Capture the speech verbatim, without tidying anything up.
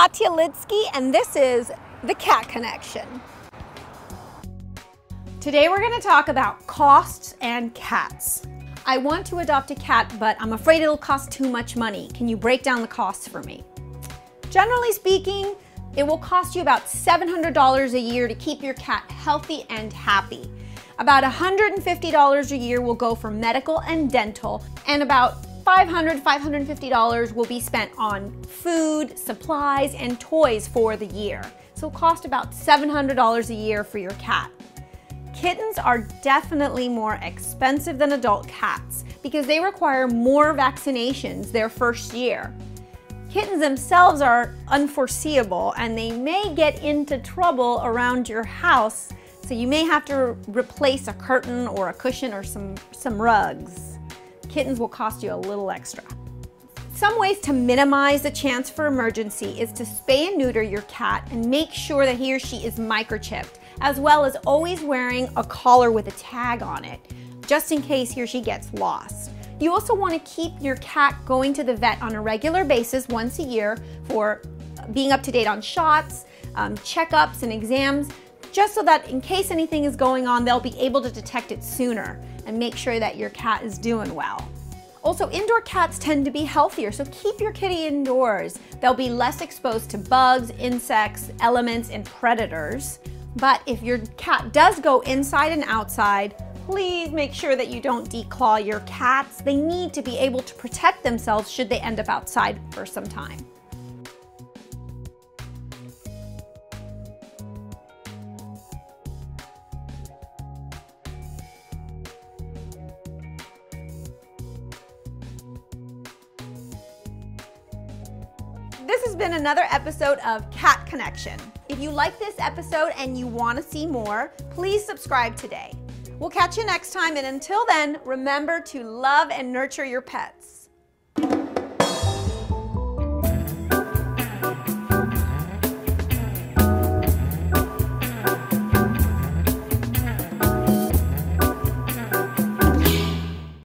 Katya Lidsky, and this is The Cat Connection. Today we're going to talk about costs and cats. I want to adopt a cat, but I'm afraid it'll cost too much money. Can you break down the costs for me? Generally speaking, it will cost you about seven hundred dollars a year to keep your cat healthy and happy. About one hundred fifty dollars a year will go for medical and dental, and about five hundred dollars, five hundred fifty dollars will be spent on food, supplies, and toys for the year. So it'll cost about seven hundred dollars a year for your cat. Kittens are definitely more expensive than adult cats because they require more vaccinations their first year. Kittens themselves are unforeseeable and they may get into trouble around your house, so you may have to replace a curtain or a cushion or some, some rugs. Kittens will cost you a little extra. Some ways to minimize the chance for emergency is to spay and neuter your cat and make sure that he or she is microchipped, as well as always wearing a collar with a tag on it, just in case he or she gets lost. You also want to keep your cat going to the vet on a regular basis once a year for being up to date on shots, um, checkups, and exams, just so that in case anything is going on, they'll be able to detect it sooner and make sure that your cat is doing well. Also, indoor cats tend to be healthier, so keep your kitty indoors. They'll be less exposed to bugs, insects, elements, and predators. But if your cat does go inside and outside, please make sure that you don't declaw your cats. They need to be able to protect themselves should they end up outside for some time. This has been another episode of Cat Connection. If you like this episode and you want to see more, please subscribe today. We'll catch you next time, and until then, remember to love and nurture your pet.